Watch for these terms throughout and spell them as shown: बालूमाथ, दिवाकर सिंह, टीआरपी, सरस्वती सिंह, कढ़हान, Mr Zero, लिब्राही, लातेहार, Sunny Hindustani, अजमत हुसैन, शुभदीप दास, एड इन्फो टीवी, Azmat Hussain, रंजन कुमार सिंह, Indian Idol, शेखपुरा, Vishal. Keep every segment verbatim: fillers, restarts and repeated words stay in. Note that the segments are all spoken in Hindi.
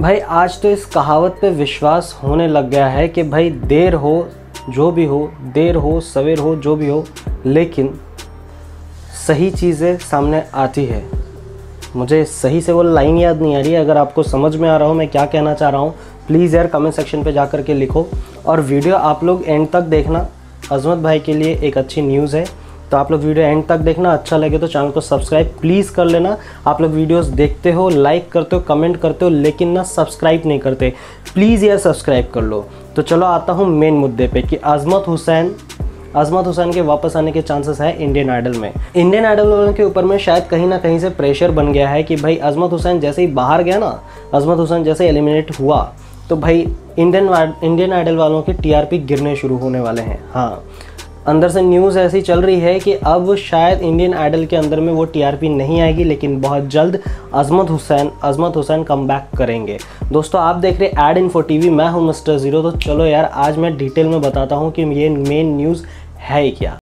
भाई आज तो इस कहावत पे विश्वास होने लग गया है कि भाई देर हो जो भी हो, देर हो सवेर हो जो भी हो, लेकिन सही चीज़ें सामने आती है। मुझे सही से वो लाइन याद नहीं आ रही है। अगर आपको समझ में आ रहा हो मैं क्या कहना चाह रहा हूँ, प्लीज़ यार कमेंट सेक्शन पे जा कर के लिखो। और वीडियो आप लोग एंड तक देखना, अजमत भाई के लिए एक अच्छी न्यूज़ है, तो आप लोग वीडियो एंड तक देखना। अच्छा लगे तो चैनल को सब्सक्राइब प्लीज़ कर लेना। आप लोग वीडियोस देखते हो, लाइक करते हो, कमेंट करते हो, लेकिन ना सब्सक्राइब नहीं करते। प्लीज़ यार सब्सक्राइब कर लो। तो चलो आता हूँ मेन मुद्दे पे कि अजमत हुसैन अजमत हुसैन के वापस आने के चांसेस है इंडियन आइडल में। इंडियन आइडल वालों के ऊपर में शायद कहीं ना कहीं से प्रेशर बन गया है कि भाई अजमत हुसैन जैसे ही बाहर गया ना, अजमत हुसैन जैसे एलिमिनेट हुआ, तो भाई इंडियन इंडियन आइडल वालों के टीआरपी गिरने शुरू होने वाले हैं। हाँ, अंदर से न्यूज़ ऐसी चल रही है कि अब शायद इंडियन आइडल के अंदर में वो टीआरपी नहीं आएगी, लेकिन बहुत जल्द अजमत हुसैन अजमत हुसैन कमबैक करेंगे। दोस्तों आप देख रहे हैं एड इन्फो टीवी, मैं हूं मिस्टर ज़ीरो। तो चलो यार आज मैं डिटेल में बताता हूं कि ये मेन न्यूज़ है क्या।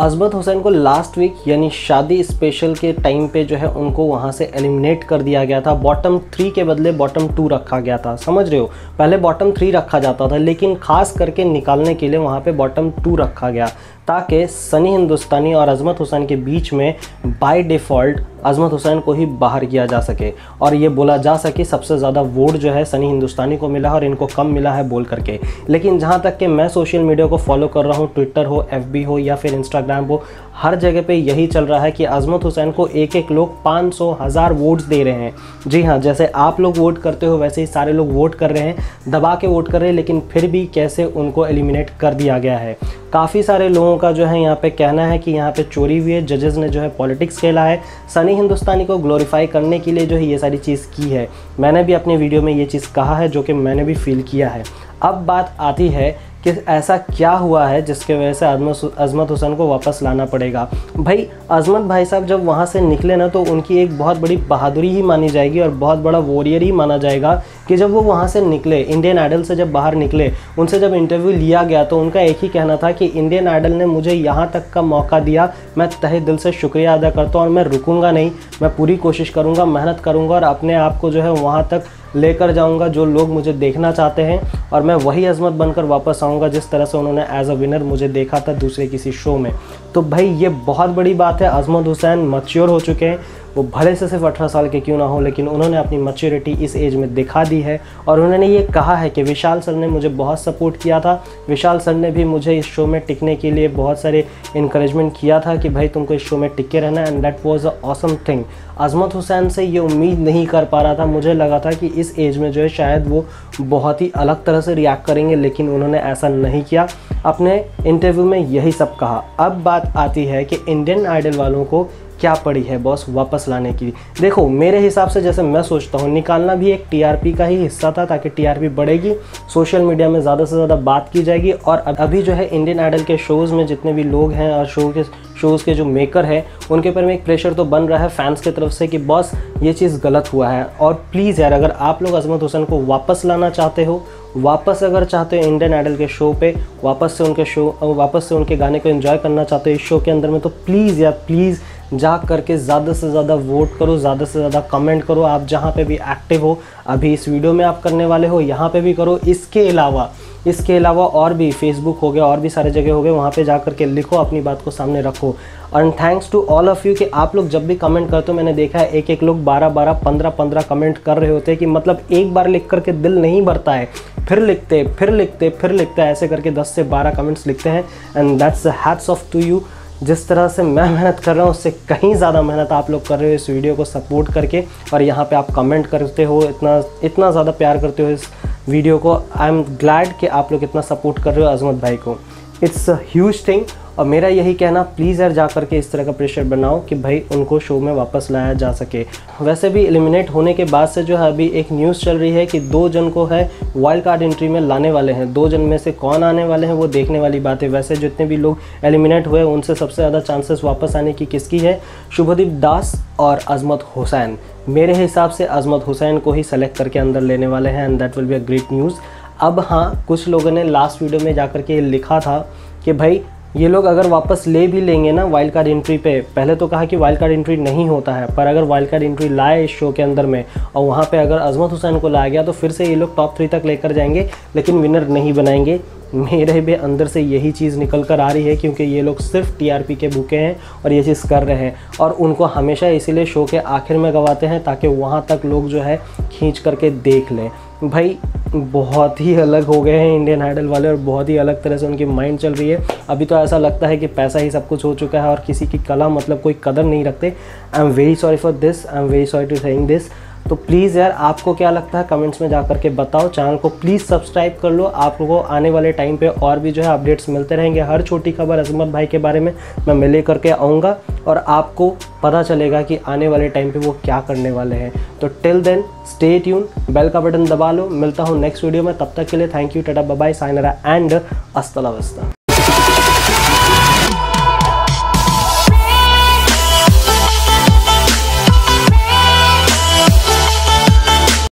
अजमत हुसैन को लास्ट वीक यानी शादी स्पेशल के टाइम पे जो है उनको वहाँ से एलिमिनेट कर दिया गया था। बॉटम थ्री के बदले बॉटम टू रखा गया था, समझ रहे हो। पहले बॉटम थ्री रखा जाता था, लेकिन खास करके निकालने के लिए वहाँ पे बॉटम टू रखा गया, ताकि सनी हिंदुस्तानी और अजमत हुसैन के बीच में बाय डिफ़ॉल्ट अजमत हुसैन को ही बाहर किया जा सके और ये बोला जा सके सबसे ज़्यादा वोट जो है सनी हिंदुस्तानी को मिला और इनको कम मिला है बोल करके। लेकिन जहाँ तक कि मैं सोशल मीडिया को फॉलो कर रहा हूँ, ट्विटर हो, एफबी हो या फिर इंस्टाग्राम हो, हर जगह पे यही चल रहा है कि अजमत हुसैन को एक एक लोग पाँच सौ हज़ार वोट्स दे रहे हैं। जी हाँ, जैसे आप लोग वोट करते हो वैसे ही सारे लोग वोट कर रहे हैं, दबा के वोट कर रहे हैं, लेकिन फिर भी कैसे उनको एलिमिनेट कर दिया गया है। काफ़ी सारे लोगों का जो है यहाँ पे कहना है कि यहाँ पे चोरी हुई है, जजेस ने जो है पॉलिटिक्स खेला है, सनी हिंदुस्तानी को ग्लोरीफाई करने के लिए जो है ये सारी चीज़ की है। मैंने भी अपने वीडियो में ये चीज़ कहा है, जो कि मैंने भी फील किया है। अब बात आती है कि ऐसा क्या हुआ है जिसके वजह से अजमत अजमत हुसैन को वापस लाना पड़ेगा। भाई अजमत भाई साहब जब वहाँ से निकले ना, तो उनकी एक बहुत बड़ी बहादुरी ही मानी जाएगी और बहुत बड़ा वॉरियर ही माना जाएगा कि जब वो वहाँ से निकले, इंडियन आइडल से जब बाहर निकले, उनसे जब इंटरव्यू लिया गया तो उनका एक ही कहना था कि इंडियन आइडल ने मुझे यहाँ तक का मौका दिया, मैं तहे दिल से शुक्रिया अदा करता हूँ और मैं रुकूँगा नहीं, मैं पूरी कोशिश करूँगा, मेहनत करूँगा और अपने आप को जो है वहाँ तक लेकर जाऊंगा जो लोग मुझे देखना चाहते हैं, और मैं वही अजमत बनकर वापस आऊंगा जिस तरह से उन्होंने एज अ विनर मुझे देखा था दूसरे किसी शो में। तो भाई ये बहुत बड़ी बात है। अजमत हुसैन मैच्योर हो चुके हैं, वो भले से सिर्फ अठारह साल के क्यों ना हो, लेकिन उन्होंने अपनी मैच्योरिटी इस एज में दिखा दी है। और उन्होंने ये कहा है कि विशाल सर ने मुझे बहुत सपोर्ट किया था, विशाल सर ने भी मुझे इस शो में टिकने के लिए बहुत सारे इनकरेजमेंट किया था कि भाई तुमको इस शो में टिक के रहना, and that was a awesome thing. अजमत हुसैन से ये उम्मीद नहीं कर पा रहा था, मुझे लगा था कि इस एज में जो है शायद वो बहुत ही अलग तरह से रिएक्ट करेंगे, लेकिन उन्होंने ऐसा नहीं किया, अपने इंटरव्यू में यही सब कहा। अब बात आती है कि इंडियन आइडल वालों को क्या पड़ी है बॉस वापस लाने की। देखो मेरे हिसाब से, जैसे मैं सोचता हूँ, निकालना भी एक टीआरपी का ही हिस्सा था, ताकि टीआरपी बढ़ेगी, सोशल मीडिया में ज़्यादा से ज़्यादा बात की जाएगी। और अभी जो है इंडियन आइडल के शोज़ में जितने भी लोग हैं और शो के शोज़ के जो मेकर हैं उनके ऊपर में एक प्रेशर तो बन रहा है फैंस की तरफ से कि बॉस ये चीज़ गलत हुआ है। और प्लीज़ यार अगर आप लोग अजमत हुसैन को वापस लाना चाहते हो, वापस अगर चाहते हो इंडियन आइडल के शो पे, वापस से उनके शो वापस से उनके गाने को एंजॉय करना चाहते हो इस शो के अंदर में, तो प्लीज़ यार प्लीज़ जा करके ज़्यादा से ज़्यादा वोट करो, ज़्यादा से ज़्यादा कमेंट करो। आप जहाँ पे भी एक्टिव हो, अभी इस वीडियो में आप करने वाले हो, यहाँ पे भी करो। इसके अलावा इसके अलावा और भी फेसबुक हो गया, और भी सारे जगह हो गए, वहाँ पे जा करके लिखो, अपनी बात को सामने रखो। And thanks to all of you कि आप लोग जब भी कमेंट करते हो, मैंने देखा है एक एक लोग बारह बारह पंद्रह पंद्रह कमेंट कर रहे होते हैं, कि मतलब एक बार लिख करके दिल नहीं भरता है, फिर लिखते फिर लिखते फिर लिखते ऐसे करके दस से बारह कमेंट्स लिखते हैं। And that's hats off to you. जिस तरह से मैं मेहनत कर रहा हूँ उससे कहीं ज़्यादा मेहनत आप लोग कर रहे हो इस वीडियो को सपोर्ट करके, और यहाँ पे आप कमेंट करते हो, इतना इतना ज़्यादा प्यार करते हो इस वीडियो को। आई एम ग्लैड कि आप लोग इतना सपोर्ट कर रहे हो अजमत भाई को, इट्स अ ह्यूज थिंग। और मेरा यही कहना, प्लीज़ यार जा करके इस तरह का प्रेशर बनाओ कि भाई उनको शो में वापस लाया जा सके। वैसे भी एलिमिनेट होने के बाद से जो है अभी एक न्यूज़ चल रही है कि दो जन को है वाइल्ड कार्ड एंट्री में लाने वाले हैं। दो जन में से कौन आने वाले हैं वो देखने वाली बात है। वैसे जितने भी लोग एलिमिनेट हुए उनसे सबसे ज़्यादा चांसेस वापस आने की किसकी है, शुभदीप दास और अजमत हुसैन। मेरे हिसाब से अजमत हुसैन को ही सेलेक्ट करके अंदर लेने वाले हैं, and that will be a great news. अब हाँ, कुछ लोगों ने लास्ट वीडियो में जा कर के लिखा था कि भाई ये लोग अगर वापस ले भी लेंगे ना वाइल्ड कार्ड एंट्री पे, पहले तो कहा कि वाइल्ड कार्ड एंट्री नहीं होता है, पर अगर वाइल्ड कार्ड एंट्री लाए इस शो के अंदर में और वहाँ पे अगर अजमत हुसैन को लाया गया तो फिर से ये लोग टॉप थ्री तक लेकर जाएंगे लेकिन विनर नहीं बनाएंगे। मेरे भी अंदर से यही चीज़ निकल कर आ रही है क्योंकि ये लोग सिर्फ टीआरपी के भूखे हैं और ये चीज़ कर रहे हैं और उनको हमेशा इसीलिए शो के आखिर में गवाते हैं ताकि वहाँ तक लोग जो है खींच करके देख लें। भाई बहुत ही अलग हो गए हैं इंडियन आइडल वाले और बहुत ही अलग तरह से उनकी माइंड चल रही है। अभी तो ऐसा लगता है कि पैसा ही सब कुछ हो चुका है और किसी की कला मतलब कोई कदर नहीं रखते। I am very sorry for this, I am very sorry to saying this. तो प्लीज़ यार आपको क्या लगता है कमेंट्स में जा करके बताओ, चैनल को प्लीज़ सब्सक्राइब कर लो। आप लोगों को आने वाले टाइम पे और भी जो है अपडेट्स मिलते रहेंगे, हर छोटी खबर अजमत भाई के बारे में मैं मिले करके आऊँगा और आपको पता चलेगा कि आने वाले टाइम पे वो क्या करने वाले हैं। तो till then stay tune, bell का बटन दबा लो। मिलता हूँ नेक्स्ट वीडियो में, तब तक के लिए thank you, tata bye bye, साइनरा and अस्सलाम वालेकुम।